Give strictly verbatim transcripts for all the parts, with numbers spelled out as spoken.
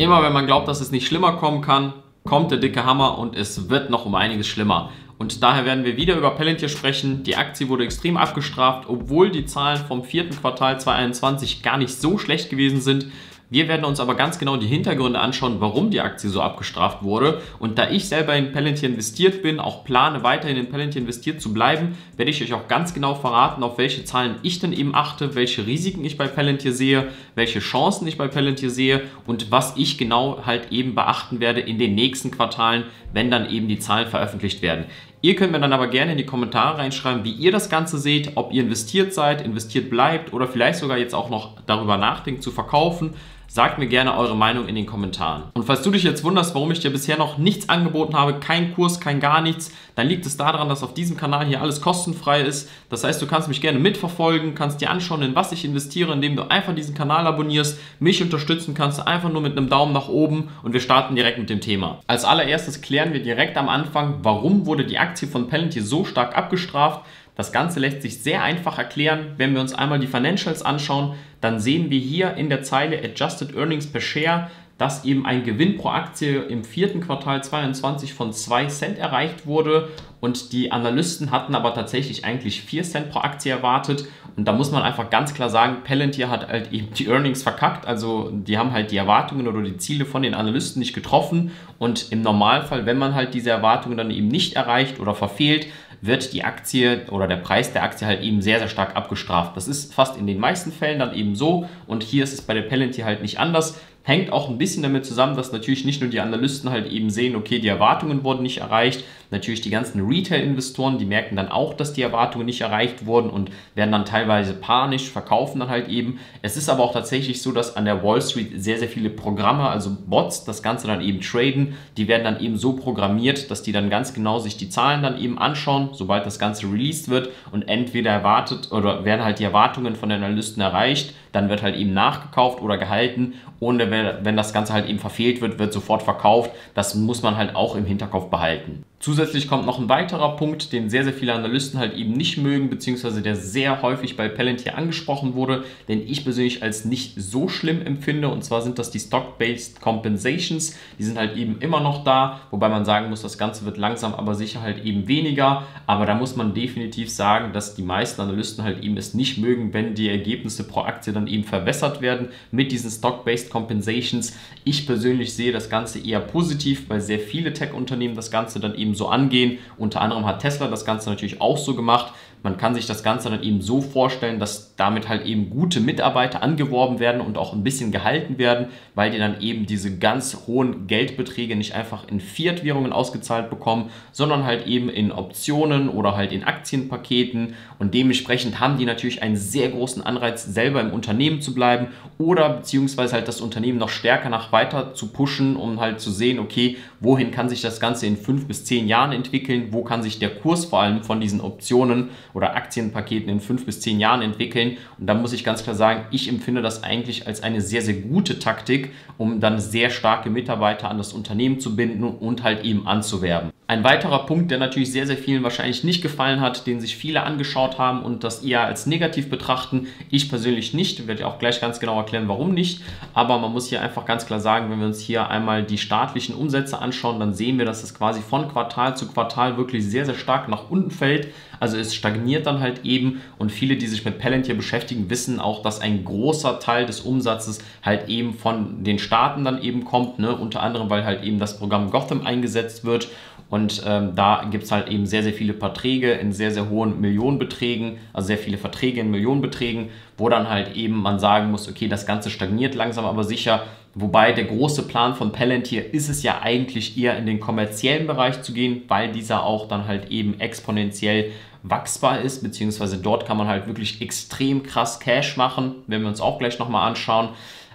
Immer wenn man glaubt, dass es nicht schlimmer kommen kann, kommt der dicke Hammer und es wird noch um einiges schlimmer. Und daher werden wir wieder über Palantir sprechen. Die Aktie wurde extrem abgestraft, obwohl die Zahlen vom vierten Quartal zweitausendeinundzwanzig gar nicht so schlecht gewesen sind. Wir werden uns aber ganz genau die Hintergründe anschauen, warum die Aktie so abgestraft wurde. Und da ich selber in Palantir investiert bin, auch plane weiterhin in Palantir investiert zu bleiben, werde ich euch auch ganz genau verraten, auf welche Zahlen ich denn eben achte, welche Risiken ich bei Palantir sehe, welche Chancen ich bei Palantir sehe und was ich genau halt eben beachten werde in den nächsten Quartalen, wenn dann eben die Zahlen veröffentlicht werden. Ihr könnt mir dann aber gerne in die Kommentare reinschreiben, wie ihr das Ganze seht, ob ihr investiert seid, investiert bleibt oder vielleicht sogar jetzt auch noch darüber nachdenkt zu verkaufen. Sagt mir gerne eure Meinung in den Kommentaren. Und falls du dich jetzt wunderst, warum ich dir bisher noch nichts angeboten habe, kein Kurs, kein gar nichts, dann liegt es daran, dass auf diesem Kanal hier alles kostenfrei ist. Das heißt, du kannst mich gerne mitverfolgen, kannst dir anschauen, in was ich investiere, indem du einfach diesen Kanal abonnierst, mich unterstützen kannst, einfach nur mit einem Daumen nach oben und wir starten direkt mit dem Thema. Als allererstes klären wir direkt am Anfang, warum wurde die Aktie von Palantir so stark abgestraft. Das Ganze lässt sich sehr einfach erklären. Wenn wir uns einmal die Financials anschauen, dann sehen wir hier in der Zeile Adjusted Earnings per Share, dass eben ein Gewinn pro Aktie im vierten Quartal zweiundzwanzig von zwei Cent erreicht wurde und die Analysten hatten aber tatsächlich eigentlich vier Cent pro Aktie erwartet und da muss man einfach ganz klar sagen, Palantir hat halt eben die Earnings verkackt, also die haben halt die Erwartungen oder die Ziele von den Analysten nicht getroffen und im Normalfall, wenn man halt diese Erwartungen dann eben nicht erreicht oder verfehlt, wird die Aktie oder der Preis der Aktie halt eben sehr, sehr stark abgestraft. Das ist fast in den meisten Fällen dann eben so und hier ist es bei der Palantir halt nicht anders. Hängt auch ein bisschen damit zusammen, dass natürlich nicht nur die Analysten halt eben sehen, okay, die Erwartungen wurden nicht erreicht. Natürlich die ganzen Retail-Investoren, die merken dann auch, dass die Erwartungen nicht erreicht wurden und werden dann teilweise panisch, verkaufen dann halt eben. Es ist aber auch tatsächlich so, dass an der Wall Street sehr, sehr viele Programme, also Bots, das Ganze dann eben traden. Die werden dann eben so programmiert, dass die dann ganz genau sich die Zahlen dann eben anschauen, sobald das Ganze released wird und entweder erwartet oder werden halt die Erwartungen von den Analysten erreicht, dann wird halt eben nachgekauft oder gehalten und wenn das Ganze halt eben verfehlt wird, wird sofort verkauft. Das muss man halt auch im Hinterkopf behalten. Zusätzlich kommt noch ein weiterer Punkt, den sehr, sehr viele Analysten halt eben nicht mögen, beziehungsweise der sehr häufig bei Palantir angesprochen wurde, den ich persönlich als nicht so schlimm empfinde. Und zwar sind das die Stock-Based Compensations. Die sind halt eben immer noch da, wobei man sagen muss, das Ganze wird langsam aber sicher halt eben weniger. Aber da muss man definitiv sagen, dass die meisten Analysten halt eben es nicht mögen, wenn die Ergebnisse pro Aktie dann eben verwässert werden mit diesen Stock-Based Compensations. Ich persönlich sehe das Ganze eher positiv, weil sehr viele Tech-Unternehmen das Ganze dann eben so angehen. Unter anderem hat Tesla das Ganze natürlich auch so gemacht. Man kann sich das Ganze dann eben so vorstellen, dass damit halt eben gute Mitarbeiter angeworben werden und auch ein bisschen gehalten werden, weil die dann eben diese ganz hohen Geldbeträge nicht einfach in Fiat-Währungen ausgezahlt bekommen, sondern halt eben in Optionen oder halt in Aktienpaketen und dementsprechend haben die natürlich einen sehr großen Anreiz, selber im Unternehmen zu bleiben oder beziehungsweise halt das Unternehmen noch stärker nach weiter zu pushen, um halt zu sehen, okay, wohin kann sich das Ganze in fünf bis zehn Jahren entwickeln, wo kann sich der Kurs vor allem von diesen Optionen oder Aktienpaketen in fünf bis zehn Jahren entwickeln. Und da muss ich ganz klar sagen, ich empfinde das eigentlich als eine sehr, sehr gute Taktik, um dann sehr starke Mitarbeiter an das Unternehmen zu binden und halt eben anzuwerben. Ein weiterer Punkt, der natürlich sehr, sehr vielen wahrscheinlich nicht gefallen hat, den sich viele angeschaut haben und das eher als negativ betrachten, ich persönlich nicht, werde auch gleich ganz genau erklären, warum nicht, aber man muss hier einfach ganz klar sagen, wenn wir uns hier einmal die staatlichen Umsätze anschauen, dann sehen wir, dass es quasi von Quartal zu Quartal wirklich sehr, sehr stark nach unten fällt, also es stagniert dann halt eben und viele, die sich mit Palantir beschäftigen, wissen auch, dass ein großer Teil des Umsatzes halt eben von den Staaten dann eben kommt, ne? Unter anderem, weil halt eben das Programm Gotham eingesetzt wird. Und ähm, da gibt es halt eben sehr, sehr viele Verträge in sehr, sehr hohen Millionenbeträgen, also sehr viele Verträge in Millionenbeträgen, wo dann halt eben man sagen muss, okay, das Ganze stagniert langsam, aber sicher. Wobei der große Plan von Palantir ist es ja eigentlich eher in den kommerziellen Bereich zu gehen, weil dieser auch dann halt eben exponentiell wachsbar ist, beziehungsweise dort kann man halt wirklich extrem krass Cash machen, wenn wir uns auch gleich nochmal anschauen.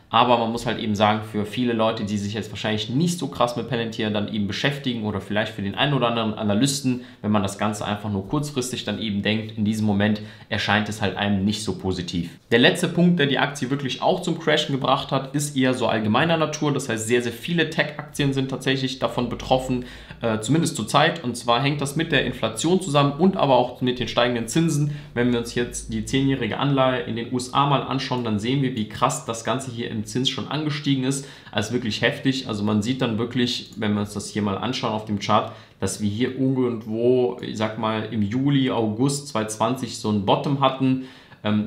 Aber man muss halt eben sagen, für viele Leute, die sich jetzt wahrscheinlich nicht so krass mit Palantir dann eben beschäftigen oder vielleicht für den einen oder anderen Analysten, wenn man das Ganze einfach nur kurzfristig dann eben denkt, in diesem Moment erscheint es halt einem nicht so positiv. Der letzte Punkt, der die Aktie wirklich auch zum Crashen gebracht hat, ist eher so allgemeiner Natur. Das heißt, sehr, sehr viele Tech-Aktien sind tatsächlich davon betroffen, äh, zumindest zurzeit. Und zwar hängt das mit der Inflation zusammen und aber auch mit den steigenden Zinsen. Wenn wir uns jetzt die zehnjährige Anleihe in den U S A mal anschauen, dann sehen wir, wie krass das Ganze hier im im Zins schon angestiegen ist, als wirklich heftig. Also man sieht dann wirklich, wenn wir uns das hier mal anschauen auf dem Chart, dass wir hier irgendwo, ich sag mal, im Juli, August zwanzig zwanzig so ein Bottom hatten.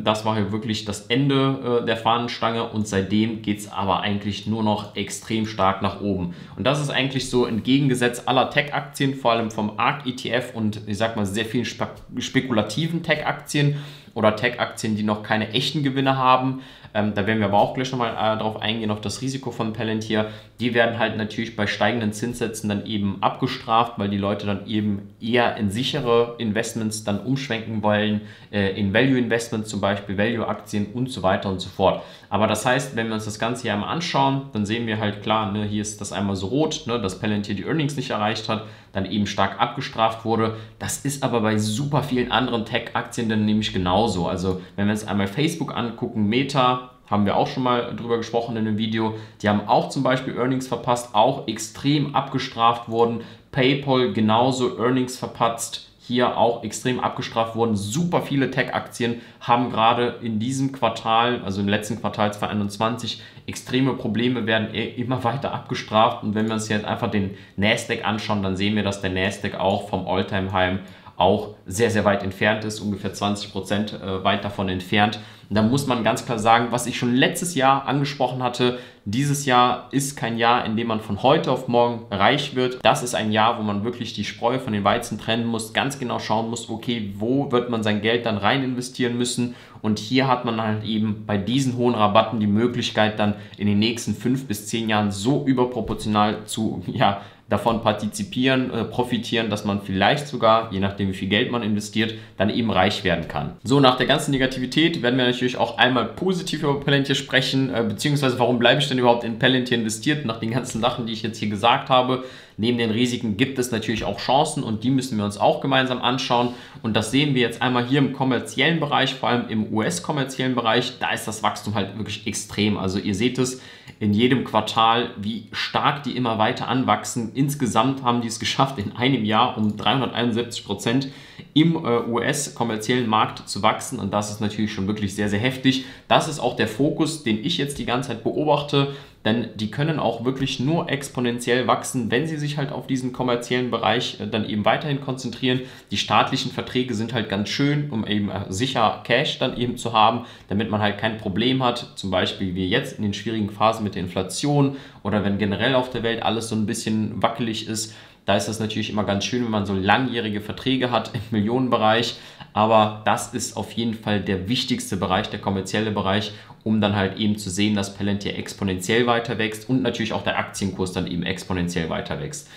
Das war hier wirklich das Ende der Fahnenstange und seitdem geht es aber eigentlich nur noch extrem stark nach oben. Und das ist eigentlich so entgegengesetzt aller Tech-Aktien, vor allem vom A R K E T F und ich sag mal sehr vielen spekulativen Tech-Aktien oder Tech-Aktien, die noch keine echten Gewinne haben. Ähm, da werden wir aber auch gleich nochmal äh, darauf eingehen, auf das Risiko von Palantir. Die werden halt natürlich bei steigenden Zinssätzen dann eben abgestraft, weil die Leute dann eben eher in sichere Investments dann umschwenken wollen, äh, in Value-Investments zum Beispiel, Value-Aktien und so weiter und so fort. Aber das heißt, wenn wir uns das Ganze hier einmal anschauen, dann sehen wir halt klar, ne, hier ist das einmal so rot, ne, dass Palantir die Earnings nicht erreicht hat, dann eben stark abgestraft wurde. Das ist aber bei super vielen anderen Tech-Aktien dann nämlich genauso. Also wenn wir uns einmal Facebook angucken, Meta, haben wir auch schon mal drüber gesprochen in einem Video, die haben auch zum Beispiel Earnings verpasst, auch extrem abgestraft wurden. PayPal genauso Earnings verpatzt, hier auch extrem abgestraft wurden. Super viele Tech-Aktien haben gerade in diesem Quartal, also im letzten Quartal zwanzig einundzwanzig, extreme Probleme, werden immer weiter abgestraft. Und wenn wir uns jetzt einfach den Nasdaq anschauen, dann sehen wir, dass der Nasdaq auch vom All-Time-High auch sehr, sehr weit entfernt ist, ungefähr zwanzig Prozent weit davon entfernt. Da muss man ganz klar sagen, was ich schon letztes Jahr angesprochen hatte, dieses Jahr ist kein Jahr, in dem man von heute auf morgen reich wird. Das ist ein Jahr, wo man wirklich die Spreu von den Weizen trennen muss, ganz genau schauen muss, okay, wo wird man sein Geld dann rein investieren müssen? Und hier hat man halt eben bei diesen hohen Rabatten die Möglichkeit, dann in den nächsten fünf bis zehn Jahren so überproportional zu, ja, davon partizipieren, äh, profitieren, dass man vielleicht sogar, je nachdem wie viel Geld man investiert, dann eben reich werden kann. So, nach der ganzen Negativität werden wir natürlich auch einmal positiv über Palantir sprechen, äh, beziehungsweise warum bleibe ich denn überhaupt in Palantir investiert, nach den ganzen Sachen, die ich jetzt hier gesagt habe. Neben den Risiken gibt es natürlich auch Chancen und die müssen wir uns auch gemeinsam anschauen. Und das sehen wir jetzt einmal hier im kommerziellen Bereich, vor allem im U S-kommerziellen Bereich. Da ist das Wachstum halt wirklich extrem. Also ihr seht es in jedem Quartal, wie stark die immer weiter anwachsen. Insgesamt haben die es geschafft, in einem Jahr um dreihunderteinundsiebzig Prozent im U S-kommerziellen Markt zu wachsen. Und das ist natürlich schon wirklich sehr, sehr heftig. Das ist auch der Fokus, den ich jetzt die ganze Zeit beobachte. Denn die können auch wirklich nur exponentiell wachsen, wenn sie sich halt auf diesen kommerziellen Bereich dann eben weiterhin konzentrieren. Die staatlichen Verträge sind halt ganz schön, um eben sicher Cash dann eben zu haben, damit man halt kein Problem hat, zum Beispiel wie jetzt in den schwierigen Phasen mit der Inflation oder wenn generell auf der Welt alles so ein bisschen wackelig ist. Da ist das natürlich immer ganz schön, wenn man so langjährige Verträge hat im Millionenbereich. Aber das ist auf jeden Fall der wichtigste Bereich, der kommerzielle Bereich, um dann halt eben zu sehen, dass Palantir exponentiell weiter wächst und natürlich auch der Aktienkurs dann eben exponentiell weiter wächst.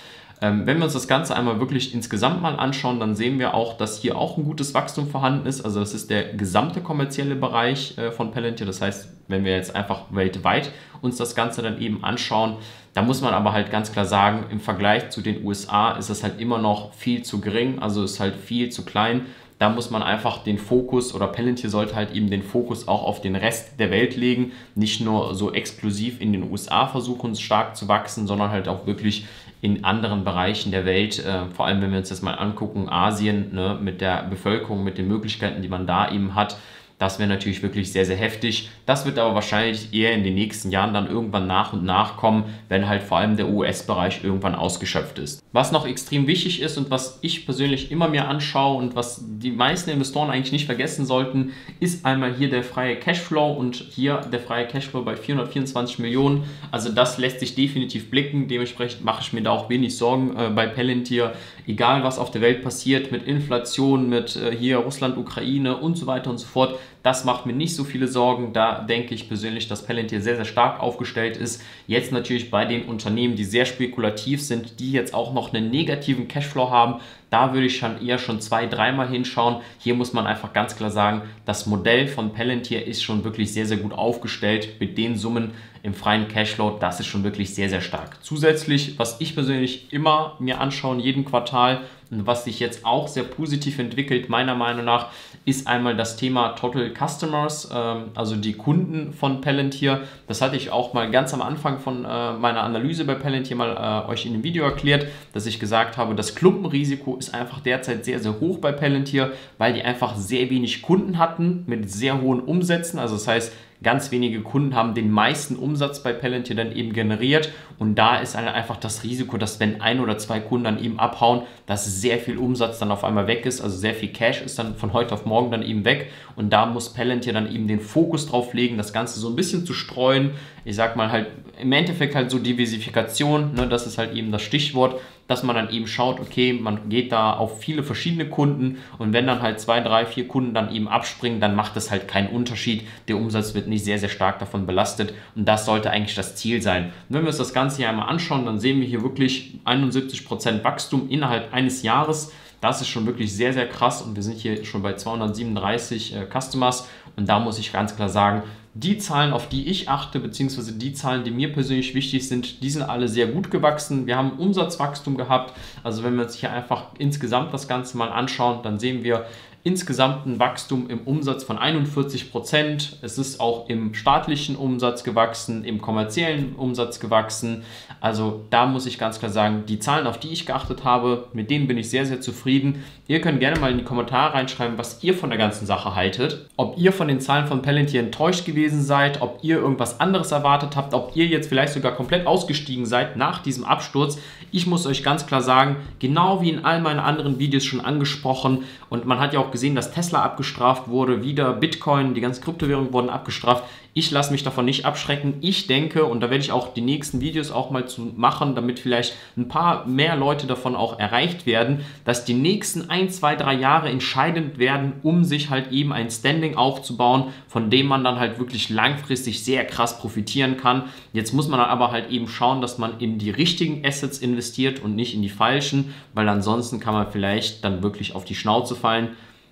Ähm, wenn wir uns das Ganze einmal wirklich insgesamt mal anschauen, dann sehen wir auch, dass hier auch ein gutes Wachstum vorhanden ist. Also das ist der gesamte kommerzielle Bereich äh, von Palantir. Das heißt, wenn wir jetzt einfach weltweit uns das Ganze dann eben anschauen, da muss man aber halt ganz klar sagen, im Vergleich zu den U S A ist das halt immer noch viel zu gering, also ist halt viel zu klein. Da muss man einfach den Fokus, oder Palantir sollte halt eben den Fokus auch auf den Rest der Welt legen, nicht nur so exklusiv in den U S A versuchen, stark zu wachsen, sondern halt auch wirklich in anderen Bereichen der Welt, äh, vor allem wenn wir uns das mal angucken, Asien, ne, mit der Bevölkerung, mit den Möglichkeiten, die man da eben hat. Das wäre natürlich wirklich sehr, sehr heftig. Das wird aber wahrscheinlich eher in den nächsten Jahren dann irgendwann nach und nach kommen, wenn halt vor allem der U S-Bereich irgendwann ausgeschöpft ist. Was noch extrem wichtig ist und was ich persönlich immer mir anschaue und was die meisten Investoren eigentlich nicht vergessen sollten, ist einmal hier der freie Cashflow und hier der freie Cashflow bei vierhundertvierundzwanzig Millionen. Also das lässt sich definitiv blicken. Dementsprechend mache ich mir da auch wenig Sorgen äh, bei Palantir. Egal, was auf der Welt passiert mit Inflation, mit äh, hier Russland, Ukraine und so weiter und so fort. Das macht mir nicht so viele Sorgen. Da denke ich persönlich, dass Palantir sehr, sehr stark aufgestellt ist. Jetzt natürlich bei den Unternehmen, die sehr spekulativ sind, die jetzt auch noch einen negativen Cashflow haben, da würde ich schon eher schon zwei, dreimal hinschauen. Hier muss man einfach ganz klar sagen, das Modell von Palantir ist schon wirklich sehr, sehr gut aufgestellt mit den Summen im freien Cashflow. Das ist schon wirklich sehr, sehr stark. Zusätzlich, was ich persönlich immer mir anschaue in jedem Quartal und was sich jetzt auch sehr positiv entwickelt, meiner Meinung nach, ist einmal das Thema Total Customers, also die Kunden von Palantir. Das hatte ich auch mal ganz am Anfang von meiner Analyse bei Palantir mal euch in dem Video erklärt, dass ich gesagt habe, das Klumpenrisiko ist einfach derzeit sehr, sehr hoch bei Palantir, weil die einfach sehr wenig Kunden hatten mit sehr hohen Umsätzen. Also das heißt, ganz wenige Kunden haben den meisten Umsatz bei Palantir dann eben generiert. Und da ist dann einfach das Risiko, dass wenn ein oder zwei Kunden dann eben abhauen, dass sehr viel Umsatz dann auf einmal weg ist. Also sehr viel Cash ist dann von heute auf morgen dann eben weg. Und da muss Palantir dann eben den Fokus drauf legen, das Ganze so ein bisschen zu streuen. Ich sag mal halt im Endeffekt halt so Diversifikation, ne, das ist halt eben das Stichwort, dass man dann eben schaut, okay, man geht da auf viele verschiedene Kunden und wenn dann halt zwei, drei, vier Kunden dann eben abspringen, dann macht es halt keinen Unterschied. Der Umsatz wird nicht sehr, sehr stark davon belastet und das sollte eigentlich das Ziel sein. Und wenn wir uns das Ganze hier einmal anschauen, dann sehen wir hier wirklich einundsiebzig Prozent Wachstum innerhalb eines Jahres. Das ist schon wirklich sehr, sehr krass und wir sind hier schon bei zweihundertsiebenunddreißig äh, Customers und da muss ich ganz klar sagen, die Zahlen, auf die ich achte, beziehungsweise die Zahlen, die mir persönlich wichtig sind, die sind alle sehr gut gewachsen. Wir haben Umsatzwachstum gehabt, also wenn wir uns hier einfach insgesamt das Ganze mal anschauen, dann sehen wir insgesamt ein Wachstum im Umsatz von einundvierzig Prozent. Es ist auch im staatlichen Umsatz gewachsen, im kommerziellen Umsatz gewachsen. Also da muss ich ganz klar sagen, die Zahlen, auf die ich geachtet habe, mit denen bin ich sehr, sehr zufrieden. Ihr könnt gerne mal in die Kommentare reinschreiben, was ihr von der ganzen Sache haltet. Ob ihr von den Zahlen von Palantir enttäuscht gewesen seid, ob ihr irgendwas anderes erwartet habt, ob ihr jetzt vielleicht sogar komplett ausgestiegen seid nach diesem Absturz. Ich muss euch ganz klar sagen, genau wie in all meinen anderen Videos schon angesprochen und man hat ja auch gesehen, dass Tesla abgestraft wurde, wieder Bitcoin, die ganzen Kryptowährungen wurden abgestraft. Ich lasse mich davon nicht abschrecken. Ich denke, und da werde ich auch die nächsten Videos auch mal zu machen, damit vielleicht ein paar mehr Leute davon auch erreicht werden, dass die nächsten ein, zwei, drei Jahre entscheidend werden, um sich halt eben ein Standing aufzubauen, von dem man dann halt wirklich langfristig sehr krass profitieren kann. Jetzt muss man dann aber halt eben schauen, dass man in die richtigen Assets investiert und nicht in die falschen, weil ansonsten kann man vielleicht dann wirklich auf die Schnauze fallen.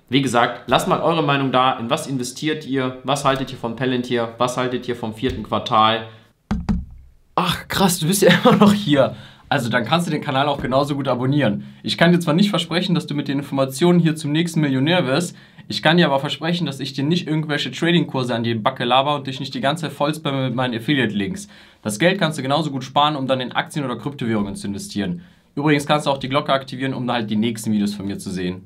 Wie gesagt, lasst mal eure Meinung da, in was investiert ihr, was haltet ihr von Palantir, was haltet ihr vom vierten Quartal? Ach krass, du bist ja immer noch hier. Also dann kannst du den Kanal auch genauso gut abonnieren. Ich kann dir zwar nicht versprechen, dass du mit den Informationen hier zum nächsten Millionär wirst, ich kann dir aber versprechen, dass ich dir nicht irgendwelche Trading-Kurse an die Backe laber und dich nicht die ganze Zeit vollspamme mit meinen Affiliate-Links. Das Geld kannst du genauso gut sparen, um dann in Aktien oder Kryptowährungen zu investieren. Übrigens kannst du auch die Glocke aktivieren, um halt die nächsten Videos von mir zu sehen.